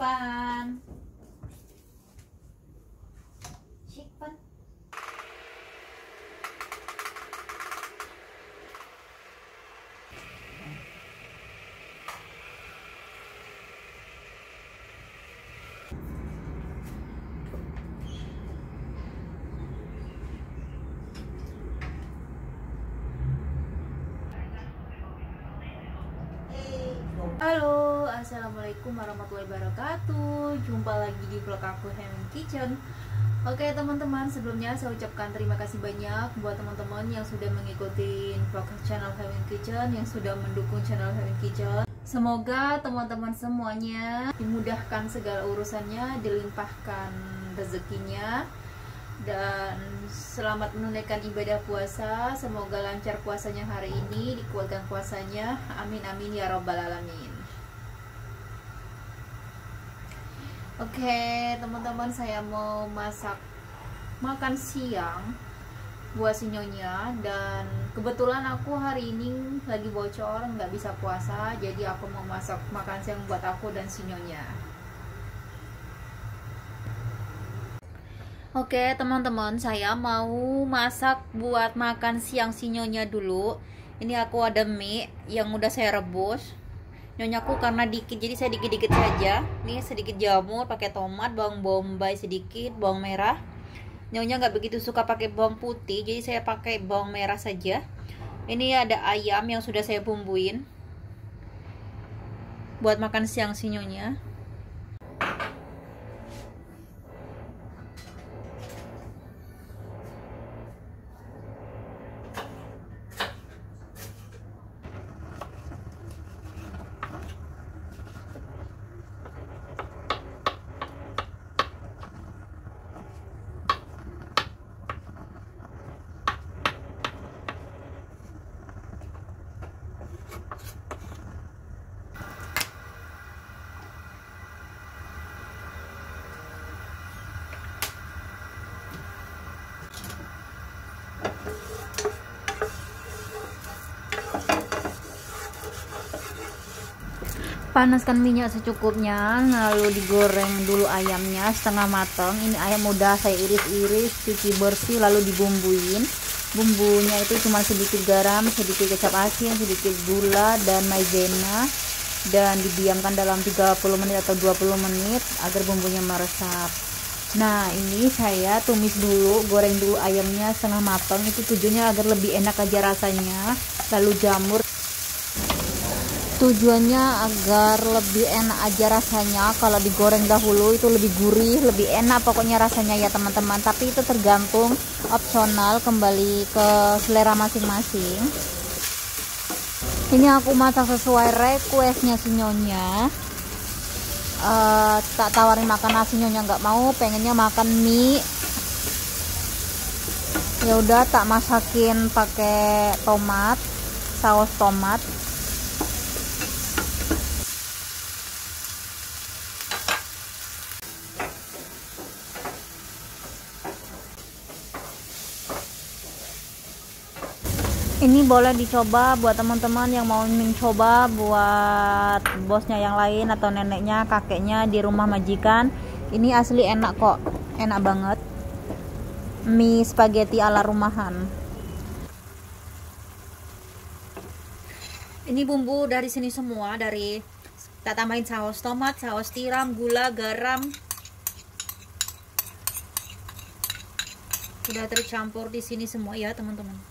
Shikpan. Shikpan. Halo, assalamualaikum warahmatullahi wabarakatuh. Jumpa lagi di vlog aku, Henwin Kitchen. Oke teman-teman, sebelumnya saya ucapkan terima kasih banyak buat teman-teman yang sudah mengikuti vlog channel Henwin Kitchen, yang sudah mendukung channel Henwin Kitchen. Semoga teman-teman semuanya dimudahkan segala urusannya, dilimpahkan rezekinya, dan selamat menunaikan ibadah puasa. Semoga lancar puasanya hari ini, dikuatkan puasanya, amin amin ya robbal alamin. Oke teman-teman, saya mau masak makan siang buat si nyonya, dan kebetulan aku hari ini lagi bocor, nggak bisa puasa, jadi aku mau masak makan siang buat aku dan si nyonya. Oke teman-teman, saya mau masak buat makan siang si nyonya dulu. Ini aku ada mie yang udah saya rebus. Nyonyaku karena dikit, jadi saya dikit-dikit saja. Ini sedikit jamur, pakai tomat, bawang bombay sedikit, bawang merah. Nyonya nggak begitu suka pakai bawang putih, jadi saya pakai bawang merah saja. Ini ada ayam yang sudah saya bumbuin buat makan siang si nyonya. Panaskan minyak secukupnya, lalu digoreng dulu ayamnya setengah matang. Ini ayam udah saya iris-iris, cuci bersih, lalu dibumbuin. Bumbunya itu cuma sedikit garam, sedikit kecap asin, sedikit gula, dan maizena, dan didiamkan dalam 30 menit atau 20 menit agar bumbunya meresap. Nah ini saya tumis dulu, goreng dulu ayamnya setengah matang. Itu tujuannya agar lebih enak aja rasanya. Lalu jamur, tujuannya agar lebih enak aja rasanya. Kalau digoreng dahulu itu lebih gurih, lebih enak pokoknya rasanya ya teman-teman. Tapi itu tergantung, opsional, kembali ke selera masing-masing. Ini aku masak sesuai requestnya si nyonya. Tak tawarin makan nasi, nyonya nggak mau, pengennya makan mie. Ya udah, tak masakin pakai tomat, saus tomat. Ini boleh dicoba buat teman-teman yang mau mencoba, buat bosnya yang lain atau neneknya, kakeknya di rumah majikan. Ini asli enak kok, enak banget. Mie spaghetti ala rumahan. Ini bumbu dari sini semua, dari tak tambahin saus tomat, saus tiram, gula, garam. Sudah tercampur di sini semua ya teman-teman.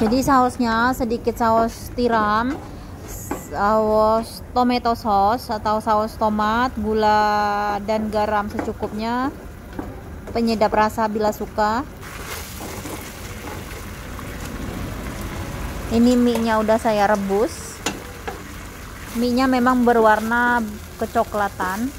Jadi sausnya sedikit saus tiram, saus tomato sauce atau saus tomat, gula dan garam secukupnya, penyedap rasa bila suka. Ini mie-nya udah saya rebus. Mie-nya memang berwarna kecoklatan.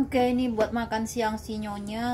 Oke, ini buat makan siang si nyonya.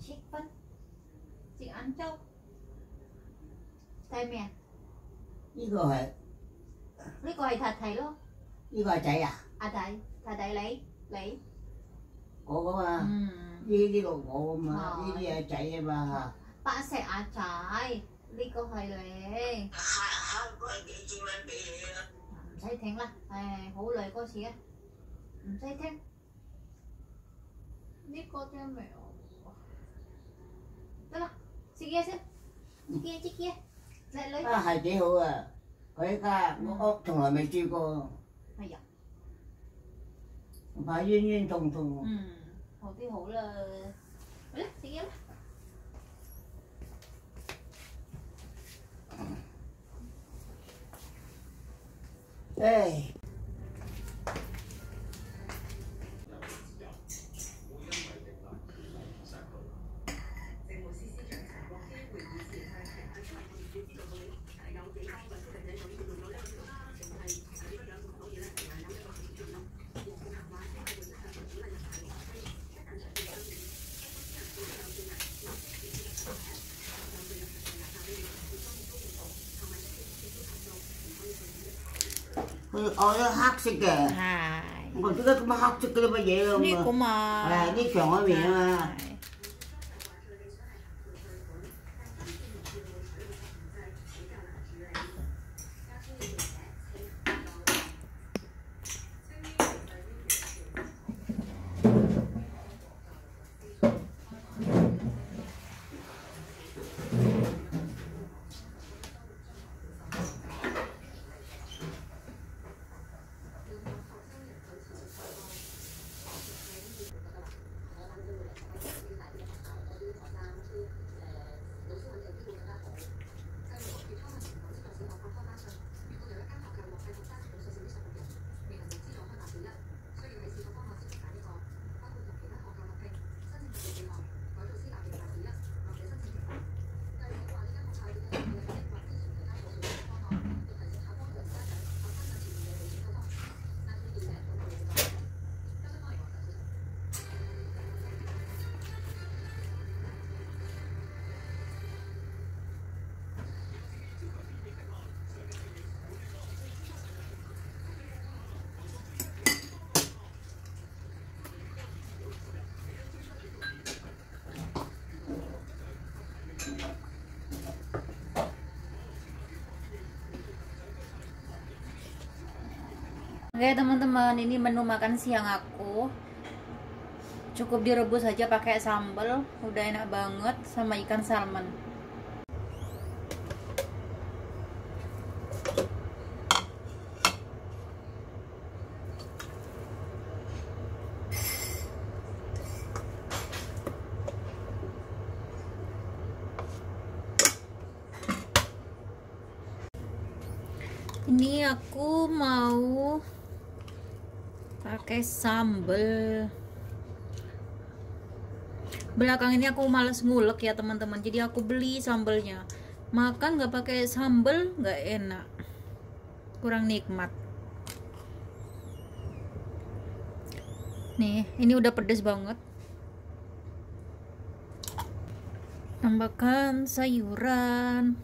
Xích phân chị ăn châu tay mẹ đi gọi đi gọi thật thầy luôn đi gọi chạy à à thầy thầy lấy cô mà đi gọi cô mà đi chạy mà bạn sẽ ăn trái đi câu thầy lấy thấy thèm lắm hú lời có gì á thấy thèm đi cô thêm mẹ đó chị kia lại lấy hai chị hữu à cái ca nó ốc thằng là mày chưa cô phải duyên thùng hồi tí hữu là lấy chị kia đây. Ôi hắc xịt kìa, còn cái mà hắc xịt cái bây giờ không? Này của mà, này cái chuyện ở miệng mà. Oke teman-teman, ini menu makan siang aku. Cukup direbus saja pakai sambal, udah enak banget sama ikan salmon. Ini aku mau pakai sambal. Belakang ini aku males ngulek ya teman-teman, jadi aku beli sambalnya. Makan nggak pakai sambal nggak enak, kurang nikmat. Nih, ini udah pedes banget. Tambahkan sayuran.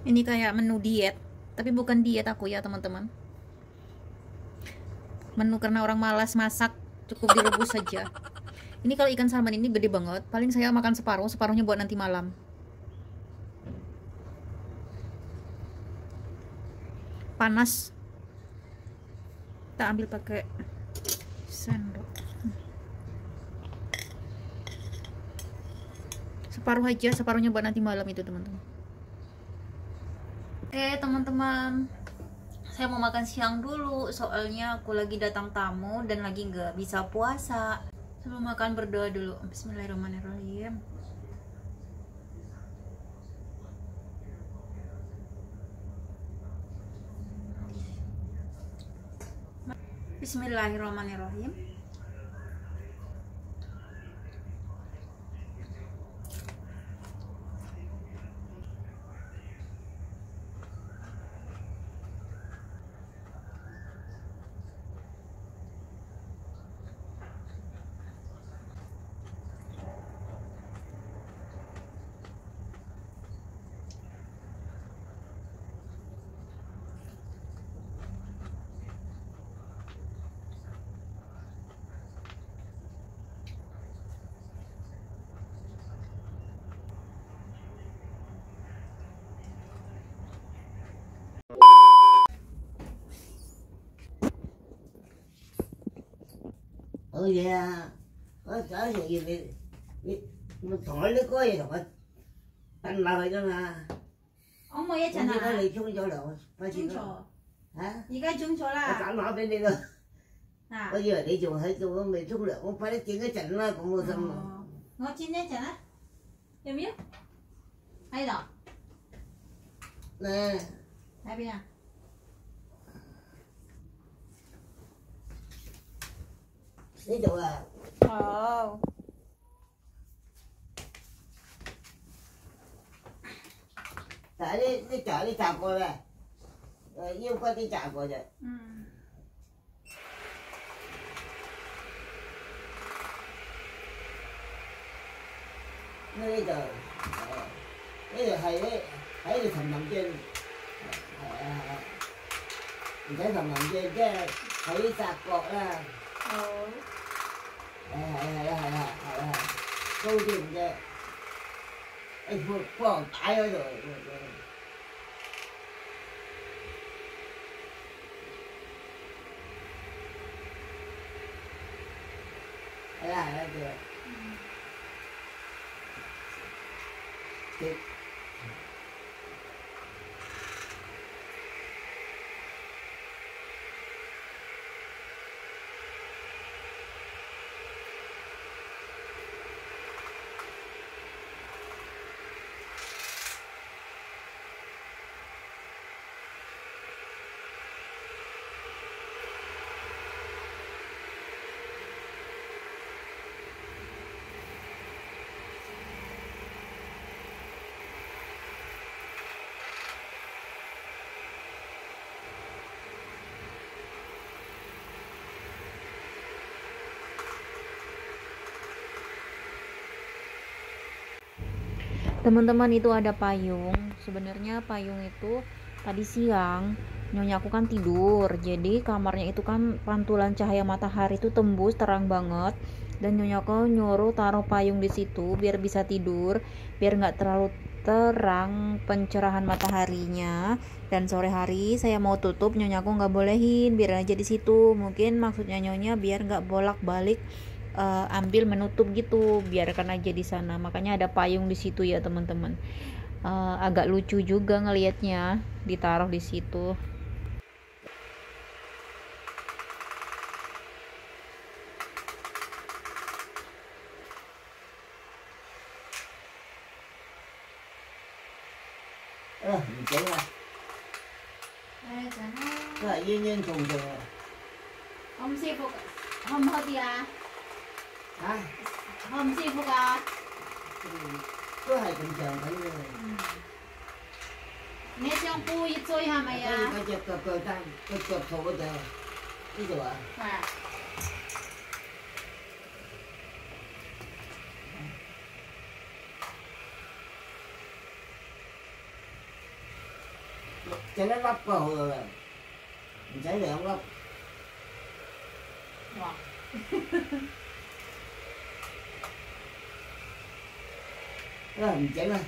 Ini kayak menu diet, tapi bukan diet aku ya teman-teman. Menu karena orang malas masak, cukup direbus saja. Ini kalau ikan salmon ini gede banget, paling saya makan separuh, separuhnya buat nanti malam. Panas. Kita ambil pakai sendok. separuh aja, separuhnya buat nanti malam itu teman-teman. Oke teman-teman, saya mau makan siang dulu soalnya aku lagi datang tamu dan lagi nggak bisa puasa. Sebelum makan berdoa dulu. Bismillahirrahmanirrahim. Bismillahirrahmanirrahim. Oh ya, 나 여기 뭐 돌릴 거예요. 딱 나가잖아. 어머 얘잖아. 네가 내총 줘라. 증조. 아? 네가 증 줘라. 딱 나한테 내가. 아. 어디야 내 좀 할 거 없네. 죽으래. 어 빨리 찍었잖아. 고모 좀. 너 찍었잖아. 여미야? 아니다. 네. 나비야. Ini doang. Oh. Tadi dicari campur lah. Ini bukan dicampur aja. Ini dah. Ini hari sembangjen. Ini sembangjen dia hari campur lah. Oh. Câu chuyện vậy anh vượt quảng tái rồi là được được. Teman-teman, itu ada payung. Sebenarnya payung itu tadi siang nyonya aku kan tidur, jadi kamarnya itu kan pantulan cahaya matahari itu tembus terang banget, dan nyonya aku nyuruh taruh payung di situ biar bisa tidur, biar nggak terlalu terang pencerahan mataharinya. Dan sore hari saya mau tutup, nyonya aku nggak bolehin, biar aja di situ. Mungkin maksudnya nyonya biar nggak bolak-balik ambil menutup gitu, biarkan aja di sana. Makanya ada payung di situ ya teman-teman. Agak lucu juga ngelihatnya ditaruh di situ. Om sibuk, om hobi ya. Hả? Hôm xin phục à? Tôi hãy cũng chẳng thấy rồi. Nè xong vui chơi hả mày à? Cái chụp cờ cờ tăng, cờ cờ thổ bây giờ. Cái gì ạ? Hả? Chẳng lẽ lắp cờ rồi rồi. Mình cháy để không lắp. Wow. Rồi mình chảy lên.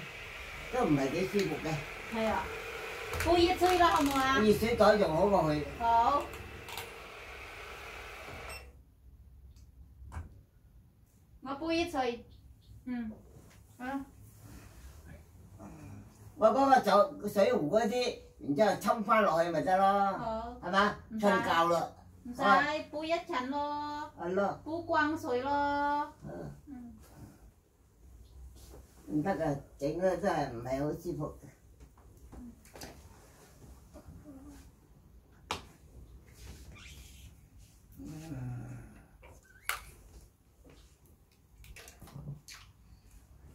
Rồi mình lại cái xuyên bột đây. Hay ạ. Cô dễ xuyên ra không ạ? Cô dễ xuyên tới dòng hổ vào hồi. Hổ. Mà cô dễ xuyên. Ừ. Hả? 我嗰個酒水壺嗰啲，然之後侵翻落去咪得咯，係嘛？瞓覺啦，唔使煲一陣咯，係咯，煲滾水咯，唔得噶，整得真係唔係好舒服。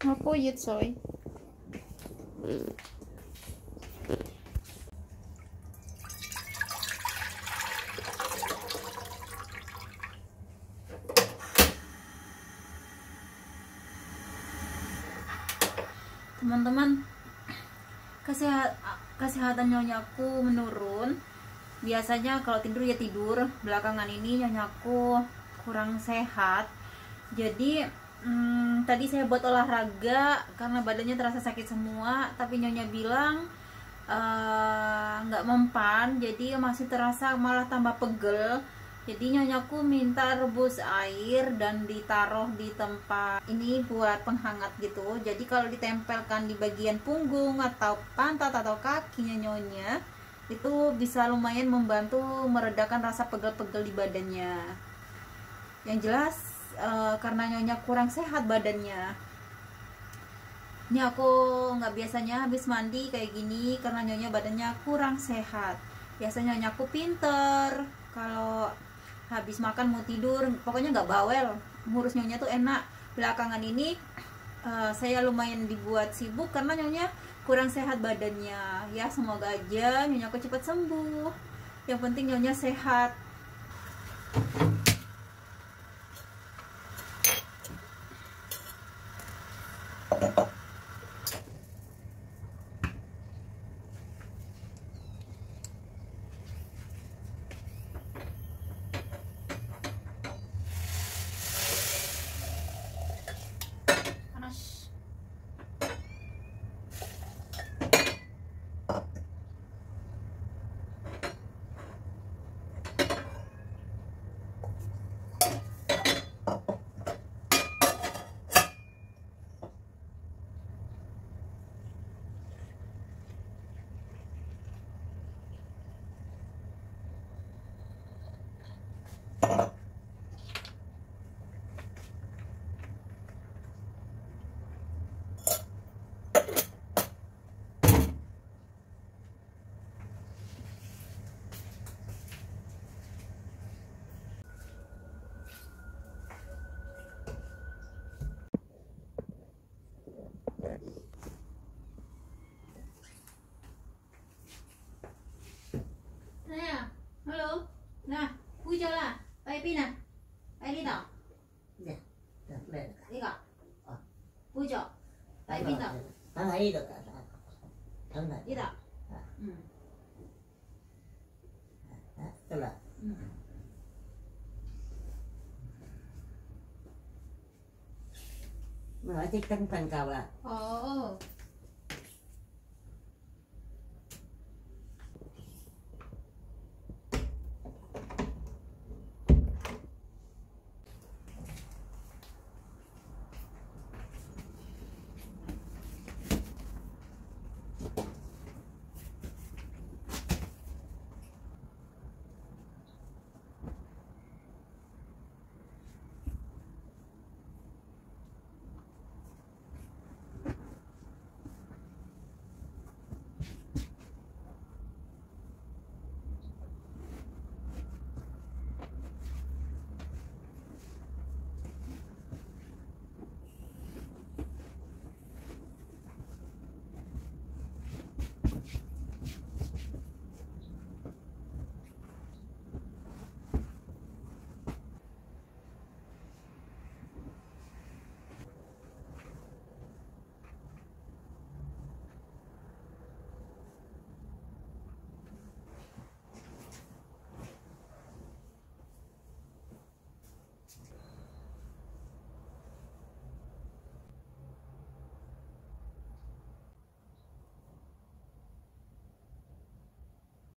我煲熱水，teman-teman. Kesehatan nyanyaku menurun. Biasanya kalau tidur ya tidur. Belakangan ini nyanyaku kurang sehat. Jadi tadi saya buat olahraga karena badannya terasa sakit semua, tapi nyonya bilang nggak mempan, jadi masih terasa malah tambah pegel. Jadi nyonyaku minta rebus air dan ditaruh di tempat ini buat penghangat gitu. Jadi kalau ditempelkan di bagian punggung atau pantat atau kakinya nyonya, itu bisa lumayan membantu meredakan rasa pegel-pegel di badannya. Yang jelas karena nyonya kurang sehat badannya. Ini aku nggak biasanya habis mandi kayak gini karena nyonya badannya kurang sehat. Biasanya nyonya aku pinter, kalau habis makan mau tidur, pokoknya nggak bawel. Ngurus nyonya tuh enak. Belakangan ini saya lumayan dibuat sibuk karena nyonya kurang sehat badannya. Ya semoga aja nyonya aku cepat sembuh. Yang penting nyonya sehat. Mà ở trên tầng cao là